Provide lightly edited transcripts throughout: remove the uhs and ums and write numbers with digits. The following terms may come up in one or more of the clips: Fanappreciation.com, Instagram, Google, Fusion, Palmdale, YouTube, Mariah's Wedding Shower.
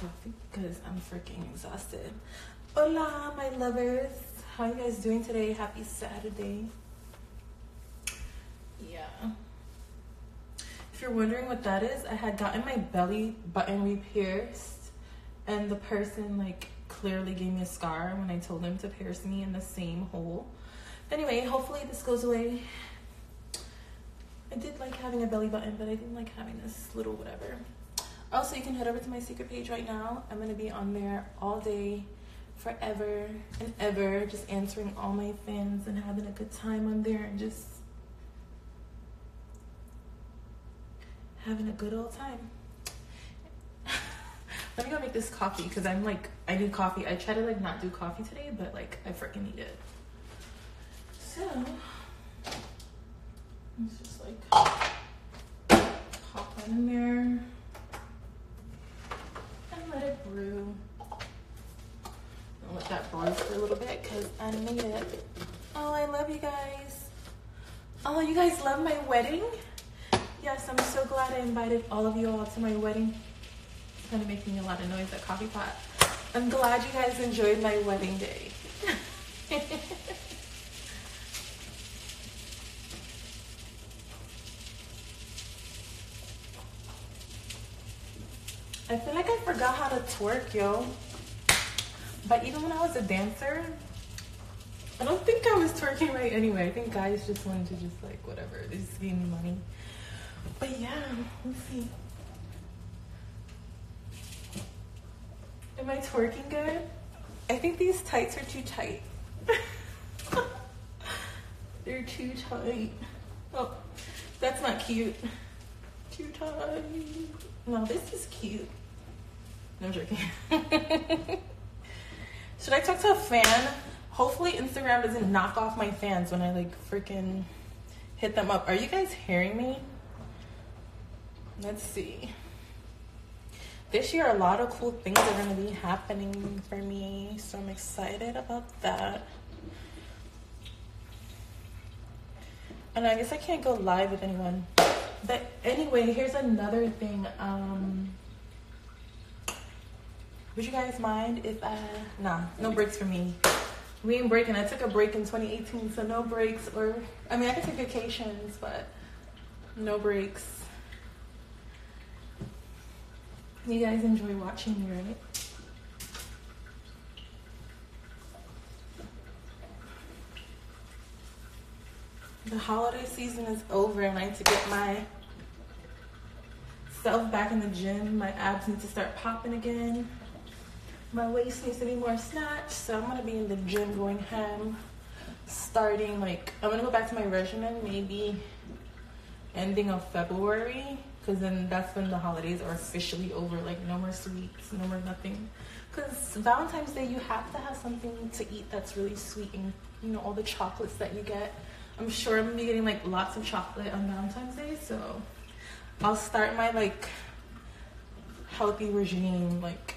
coffee because I'm freaking exhausted. Hola, my lovers. How are you guys doing today? Happy Saturday. Yeah. If you're wondering what that is, I had gotten my belly button re-pierced, and the person like clearly gave me a scar when I told them to pierce me in the same hole. Anyway, hopefully this goes away. I did like having a belly button, but I didn't like having this little whatever. Also, you can head over to my secret page right now. I'm gonna be on there all day, forever and ever, just answering all my fans and having a good time on there and just having a good old time. Let me go make this coffee because I'm like, I need coffee. I try to like not do coffee today, but like I freaking need it. So let's just like hop that in there and let it brew. I'll let that brew for a little bit because I need it. Oh, I love you guys. Oh, you guys love my wedding? Yes, I'm so glad I invited all of you all to my wedding. It's kind of making a lot of noise, that coffee pot. I'm glad you guys enjoyed my wedding day. I feel like I forgot how to twerk, yo. But even when I was a dancer, I don't think I was twerking right anyway. I think guys just wanted to just like, whatever, they just gave me money. But yeah, let's see. Am I twerking good? I think these tights are too tight. They're too tight. Oh, that's not cute. Too tight. No, this is cute. No, I'm joking. Should I talk to a fan? Hopefully Instagram doesn't knock off my fans when I like freaking hit them up. Are you guys hearing me? Let's see. This year, a lot of cool things are going to be happening for me, so I'm excited about that. And I guess I can't go live with anyone. But anyway, here's another thing. Would you guys mind if I... Nah, no breaks for me. We ain't breaking. I took a break in 2018, so no breaks. Or I mean, I could take vacations, but no breaks. You guys enjoy watching me, right? The holiday season is over and I need to get myself back in the gym. My abs need to start popping again. My waist needs to be more snatched, so I'm gonna be in the gym going ham, starting like, I'm gonna go back to my regimen maybe ending of February. Because then that's when the holidays are officially over. Like, no more sweets, no more nothing. Because Valentine's Day, you have to have something to eat that's really sweet. And, you know, all the chocolates that you get. I'm sure I'm going to be getting, like, lots of chocolate on Valentine's Day. So I'll start my, like, healthy regime, like,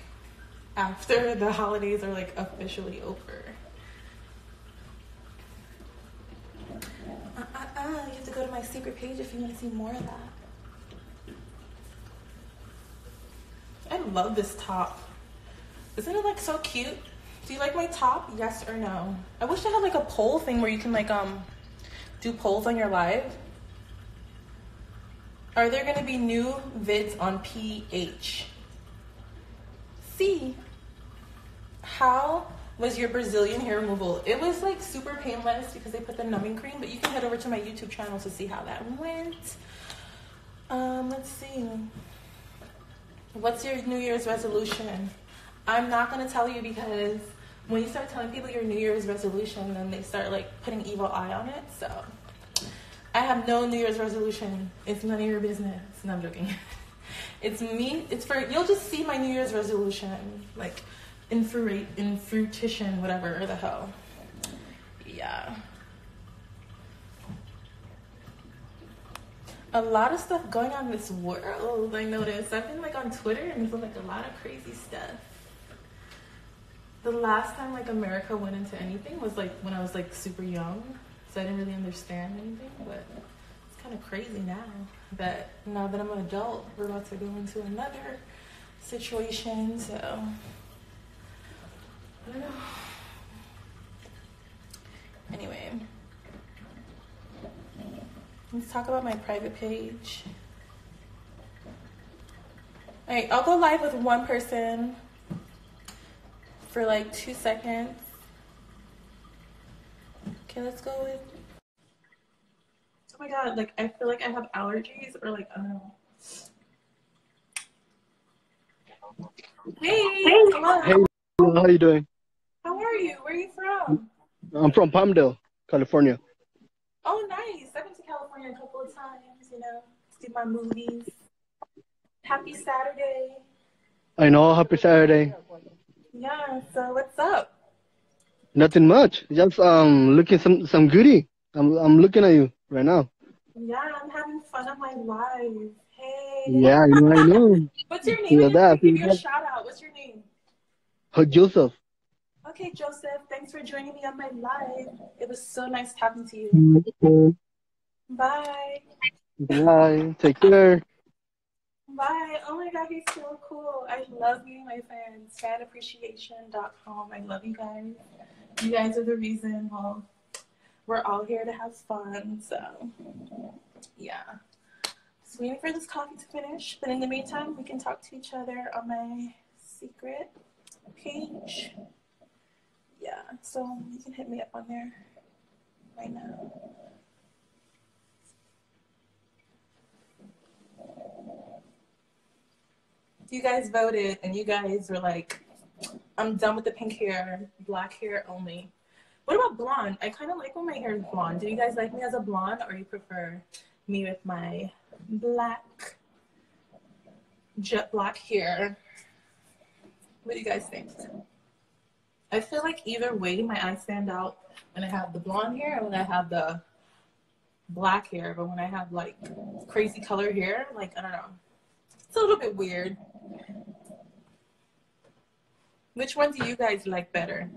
after the holidays are, like, officially over. You have to go to my secret page if you want to see more of that. I love this top. Isn't it like so cute? Do you like my top? Yes or no? I wish I had like a poll thing where you can like do polls on your live. Are there gonna be new vids on PH? See, how was your Brazilian hair removal? It was like super painless because they put the numbing cream, but you can head over to my YouTube channel to see how that went. Let's see. What's your New Year's resolution? I'm not going to tell you because when you start telling people your New Year's resolution, then they start like putting evil eye on it. So I have no New Year's resolution. It's none of your business. No, I'm joking. It's me. It's for, you'll just see my New Year's resolution, like in fruition, whatever the hell. Yeah. A lot of stuff going on in this world, I noticed. I've been like on Twitter and there's like a lot of crazy stuff. The last time like America went into anything was like when I was like super young. So I didn't really understand anything, but it's kind of crazy now. But now that I'm an adult, we're about to go into another situation, so I don't know. Anyway, let's talk about my private page. All right, I'll go live with one person for like 2 seconds. Okay, let's go with, oh my God, like I feel like I have allergies or like, I don't know. Hey, hello. Hey, how are you doing? How are you? Where are you from? I'm from Palmdale, California. Oh, nice. I've been to California a couple of times, you know, to see my movies. Happy Saturday. I know, happy Saturday. Yeah, so what's up? Nothing much. Just looking some goodie. I'm looking at you right now. Yeah, I'm having fun on my live. Hey. Yeah, you know, I know. What's your name? Give you a shout out. What's your name? Joseph. Okay, Joseph. Thanks for joining me on my live. It was so nice talking to you. Okay. Bye. Bye. Take care. Bye. Oh my God, he's so cool. I love you, my friends. Fanappreciation.com. I love you guys. You guys are the reason. Well, we're all here to have fun. So, yeah. Just waiting for this coffee to finish. But in the meantime, we can talk to each other on my secret page. Yeah. So you can hit me up on there right now. You guys voted and you guys were like, I'm done with the pink hair, black hair only. What about blonde? I kind of like when my hair is blonde. Do you guys like me as a blonde or you prefer me with my black, jet black hair? What do you guys think? I feel like either way my eyes stand out when I have the blonde hair and when I have the black hair. But when I have like crazy color hair, like I don't know. It's a little bit weird. Which one do you guys like better?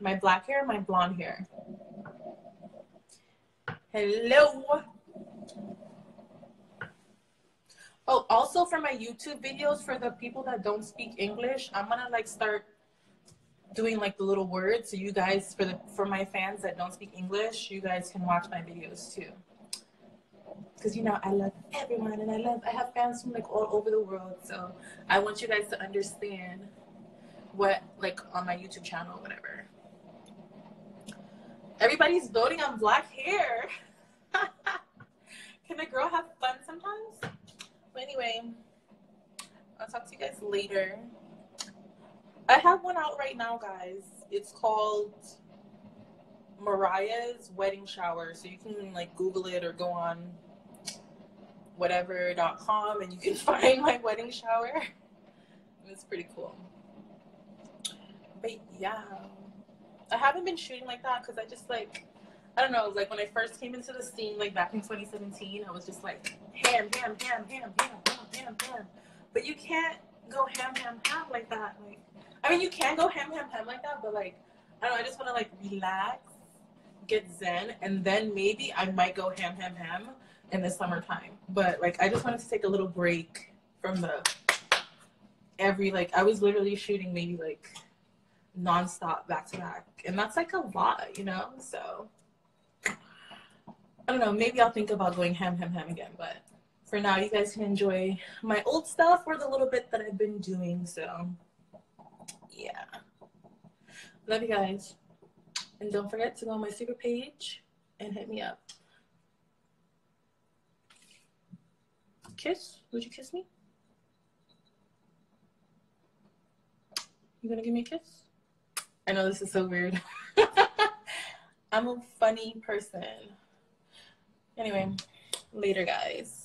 My black hair or my blonde hair? Hello. Oh, also for my YouTube videos, for the people that don't speak English, I'm gonna like start doing like the little words. So you guys, for my fans that don't speak English, you guys can watch my videos too. Because, you know, I love everyone and I have fans from like all over the world. So I want you guys to understand what, like on my YouTube channel, whatever. Everybody's voting on black hair. Can a girl have fun sometimes? But anyway, I'll talk to you guys later. I have one out right now, guys. It's called Mariah's Wedding Shower, so you can like Google it or go on whatever.com and you can find my wedding shower. And it's pretty cool. But yeah, I haven't been shooting like that because I just like, I don't know, like when I first came into the scene, like back in 2017, I was just like ham, ham, ham, ham, ham, ham, ham, ham. But you can't go ham, ham, ham like that. Like, I mean, you can go ham, ham, ham like that, but like, I don't know, I just want to like relax, get zen, and then maybe I might go ham, ham, ham in the summertime. But like, I just wanted to take a little break from the every, like I was literally shooting maybe like nonstop back to back. And that's like a lot, you know? So I don't know, maybe I'll think about going ham, ham, ham again. But for now, you guys can enjoy my old stuff or the little bit that I've been doing. So yeah. Love you guys. And don't forget to go on my secret page and hit me up. Kiss? Would you kiss me? You gonna give me a kiss? I know this is so weird. I'm a funny person. Anyway, later guys.